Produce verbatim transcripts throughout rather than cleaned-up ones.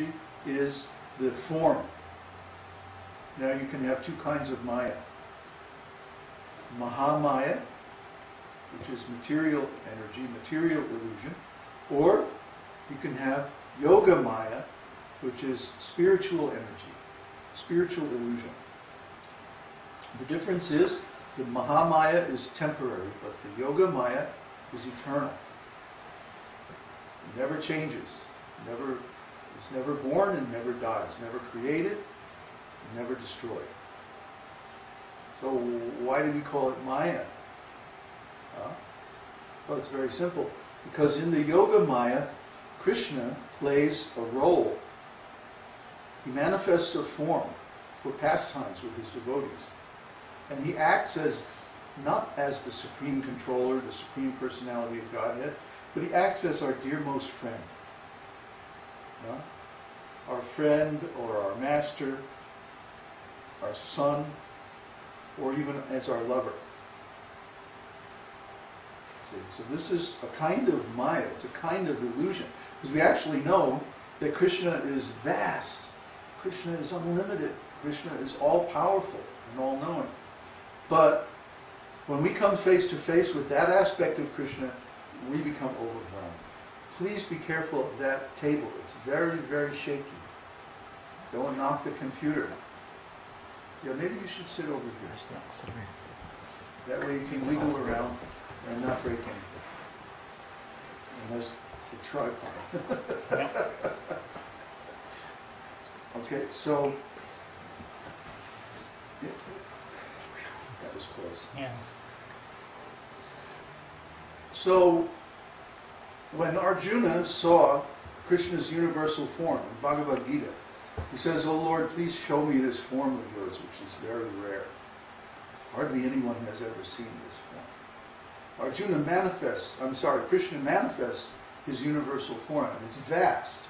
energy is the form. Now you can have two kinds of Maya. Mahamaya, which is material energy, material illusion, or you can have Yoga Maya, which is spiritual energy, spiritual illusion. The difference is the Mahamaya is temporary, but the Yoga Maya is eternal. It never changes, never, it's never born and never dies, never created, never destroyed. So why do we call it Maya? Huh? Well, it's very simple. Because in the Yoga Maya, Krishna plays a role. He manifests a form for pastimes with his devotees. And he acts as, not as the Supreme Controller, the Supreme Personality of Godhead, but he acts as our dearmost friend. Huh? Our friend or our master, our son, or even as our lover. See, so this is a kind of Maya, it's a kind of illusion. Because we actually know that Krishna is vast, Krishna is unlimited, Krishna is all-powerful and all-knowing. But when we come face to face with that aspect of Krishna, we become overwhelmed. Please be careful of that table, it's very, very shaky. Don't knock the computer. Yeah, maybe you should sit over here. That way you can wiggle around and not break anything. Unless the tripod. Okay, so... That was close. Yeah. So, when Arjuna saw Krishna's universal form in Bhagavad Gita, he says, "Oh Lord, please show me this form of yours, which is very rare. Hardly anyone has ever seen this form." Arjuna manifests, I'm sorry, Krishna manifests his universal form. It's vast.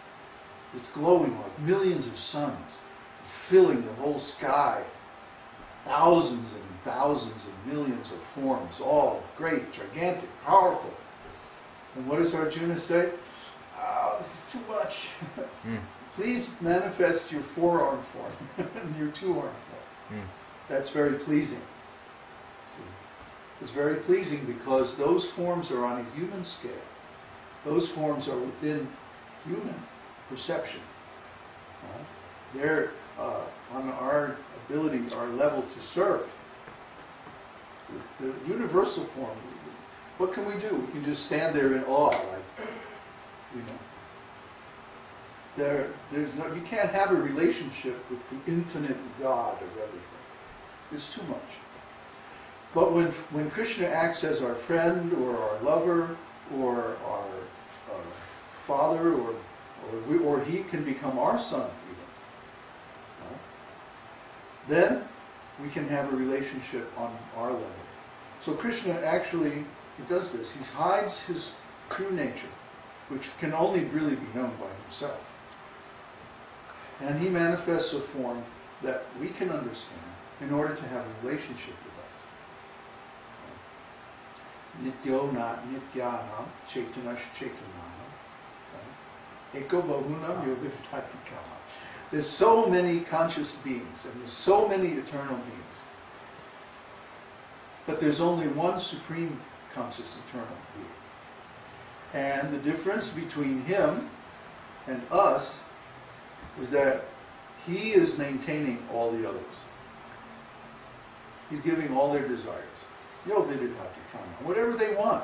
It's glowing like millions of suns, filling the whole sky. Thousands and thousands and millions of forms, all great, gigantic, powerful. And what does Arjuna say? "Oh, this is too much." Mm. Please manifest your forearm form and your two-arm form. Mm. That's very pleasing. See? It's very pleasing because those forms are on a human scale. Those forms are within human perception. Right? They're uh, on our ability, our level to serve. With the universal form, what can we do? We can just stand there in awe, like, you know. There, there's no, you can't have a relationship with the infinite God of everything. It's too much. But when, when Krishna acts as our friend or our lover or our uh, father, or, or, we, or he can become our son even, right? Then we can have a relationship on our level. So Krishna actually does this. He hides his true nature, which can only really be known by himself. And he manifests a form that we can understand in order to have a relationship with us. Nityo na, nityānāṁ, cetanaś cetanānām, eko bahūnāṁ, yo vidhati kama. There's so many conscious beings, and there's so many eternal beings. But there's only one supreme conscious eternal being. And the difference between him and us is that he is maintaining all the others. He's giving all their desires. Yo vidadhāti kāmān. Whatever they want,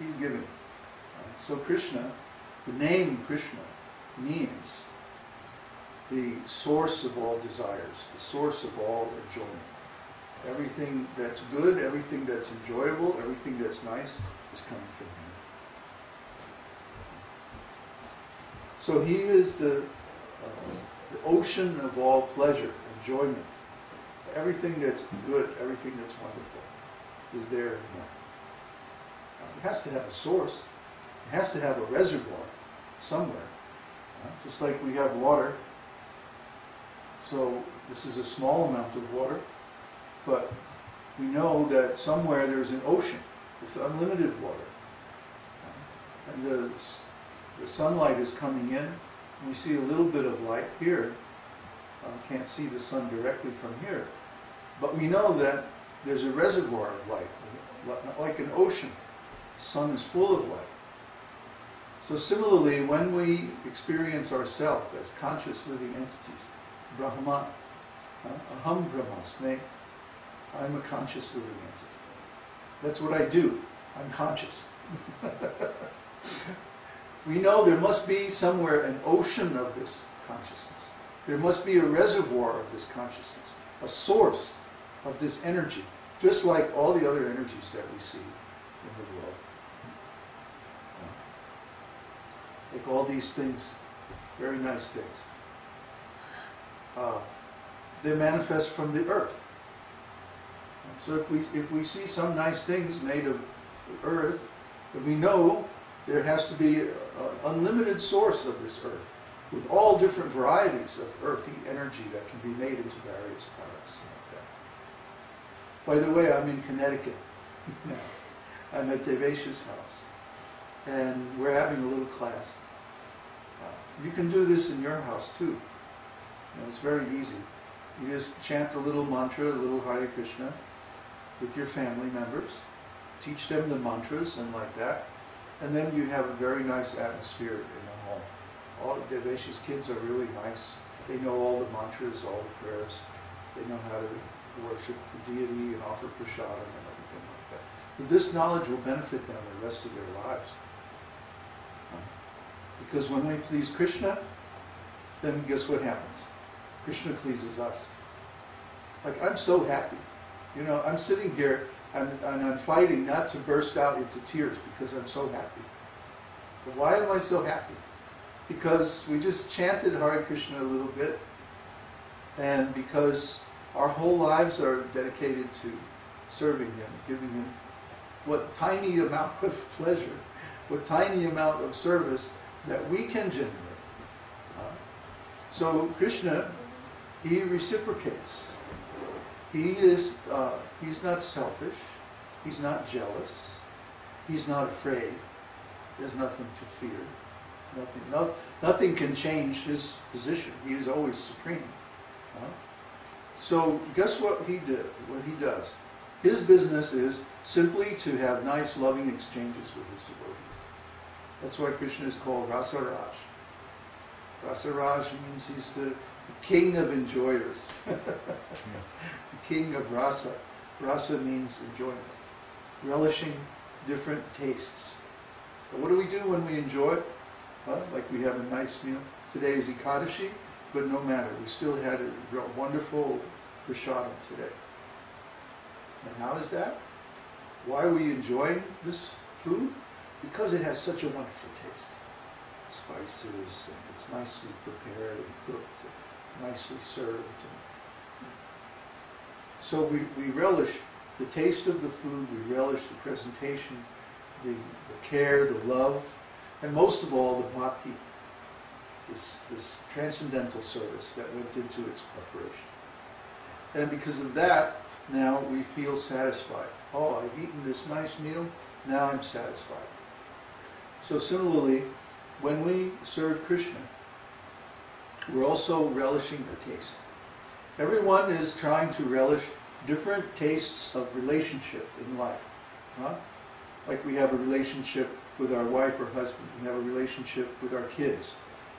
he's giving. Right? So Krishna, the name Krishna, means the source of all desires, the source of all enjoyment. Everything that's good, everything that's enjoyable, everything that's nice is coming from him. So he is the, uh, the ocean of all pleasure, enjoyment. Everything that's good, everything that's wonderful is there in him. It has to have a source. It has to have a reservoir somewhere. Uh, just like we have water. So this is a small amount of water, but we know that somewhere there's an ocean with unlimited water. Uh, and the The sunlight is coming in, We see a little bit of light here. Um, can't see the sun directly from here. But we know that there's a reservoir of light, like an ocean. The sun is full of light. So similarly, when we experience ourselves as conscious living entities, Brahman, uh, Aham Brahmasmi, I'm a conscious living entity. That's what I do. I'm conscious. We know there must be somewhere an ocean of this consciousness. There must be a reservoir of this consciousness, a source of this energy, just like all the other energies that we see in the world. Like all these things, very nice things. Uh, they manifest from the earth. So if we, if we see some nice things made of earth, then we know there has to be an unlimited source of this earth, with all different varieties of earthy energy that can be made into various products. By the way, I'm in Connecticut now. I'm at Devesha's house, and we're having a little class. Uh, you can do this in your house too. You know, it's very easy. You just chant a little mantra, a little Hare Krishna, with your family members. Teach them the mantras and like that. And then you have a very nice atmosphere in the home. All the Devesha's kids are really nice. They know all the mantras, all the prayers. They know how to worship the deity and offer prasadam and everything like that. But this knowledge will benefit them the rest of their lives. Because when we please Krishna, then guess what happens? Krishna pleases us. Like, I'm so happy. You know, I'm sitting here and, and I'm fighting not to burst out into tears because I'm so happy. But why am I so happy? Because we just chanted Hare Krishna a little bit, and because our whole lives are dedicated to serving Him, giving Him what tiny amount of pleasure, what tiny amount of service that we can generate. So Krishna, He reciprocates. He is, uh, he's not selfish, He's not jealous, He's not afraid, there's nothing to fear, nothing, no, nothing can change His position, He is always supreme. Huh? So guess what He did, what He does? His business is simply to have nice, loving exchanges with His devotees. That's why Krishna is called Rasaraj. Rasaraj means he's the, the king of enjoyers, the king of rasa. Rasa means enjoyment, relishing different tastes. So what do we do when we enjoy? Huh? Like we have a nice meal. Today is Ekadashi, but no matter. We still had a wonderful prasadam today. And how is that? Why are we enjoying this food? Because it has such a wonderful taste. Spices, and it's nicely prepared and cooked, and nicely served. So we, we relish the taste of the food, we relish the presentation, the, the care, the love, and most of all the bhakti, this, this transcendental service that went into its preparation. And because of that, now we feel satisfied. Oh, I've eaten this nice meal, now I'm satisfied. So similarly, when we serve Krishna, we're also relishing the taste. Everyone is trying to relish different tastes of relationship in life. Huh? Like we have a relationship with our wife or husband, we have a relationship with our kids,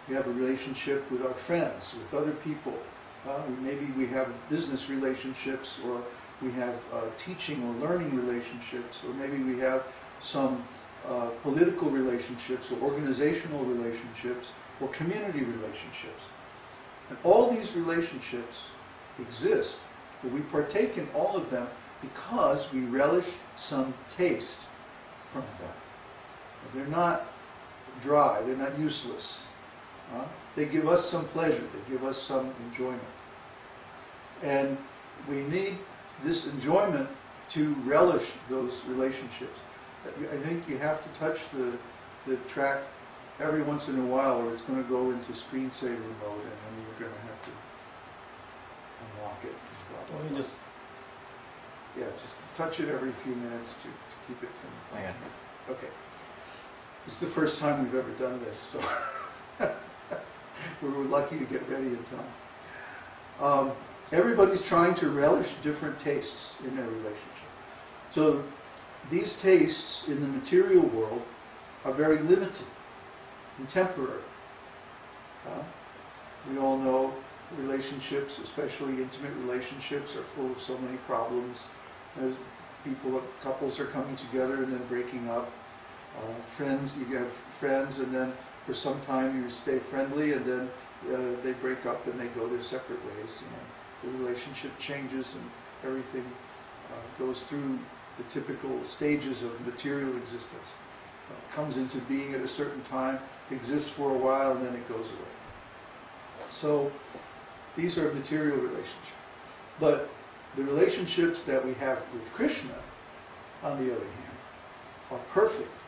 we have a relationship with our friends, with other people. Uh, maybe we have business relationships, or we have uh, teaching or learning relationships, or maybe we have some Uh, political relationships, or organizational relationships, or community relationships. And all these relationships exist, but we partake in all of them because we relish some taste from them. They're not dry, they're not useless. Uh, they give us some pleasure, they give us some enjoyment. And we need this enjoyment to relish those relationships. I think you have to touch the, the track every once in a while, or it's going to go into screensaver mode, and then you're going to have to unlock it. Let me just... Yeah, just touch it every few minutes to, to keep it from... Yeah. Okay. It's the first time we've ever done this, so... We were lucky to get ready in time. Um, everybody's trying to relish different tastes in their relationship. So these tastes in the material world are very limited and temporary. Uh, we all know relationships, especially intimate relationships, are full of so many problems. There's people, couples are coming together and then breaking up. Uh, friends, you have friends, and then for some time you stay friendly, and then uh, they break up and they go their separate ways. You know, the relationship changes, and everything uh, goes through the typical stages of material existence. Uh, comes into being at a certain time, exists for a while, and then it goes away. So these are material relationships. But the relationships that we have with Krishna, on the other hand, are perfect.